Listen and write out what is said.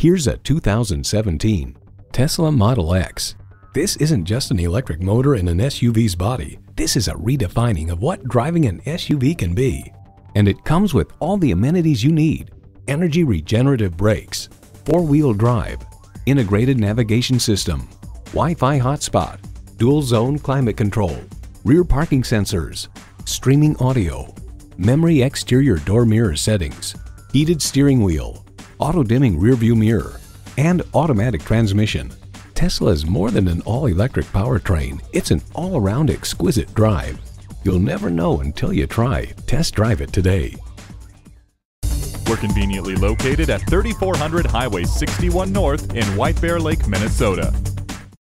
Here's a 2017 Tesla Model X. This isn't just an electric motor in an SUV's body. This is a redefining of what driving an SUV can be. And it comes with all the amenities you need: energy regenerative brakes, four-wheel drive, integrated navigation system, Wi-Fi hotspot, dual-zone climate control, rear parking sensors, streaming audio, memory exterior door mirror settings, heated steering wheel, auto-dimming rearview mirror, and automatic transmission. Tesla is more than an all-electric powertrain. It's an all-around exquisite drive. You'll never know until you try. Test drive it today. We're conveniently located at 3400 Highway 61 North in White Bear Lake, Minnesota.